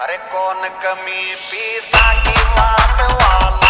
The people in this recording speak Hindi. हर कौन कमी पीसा की बात वाला।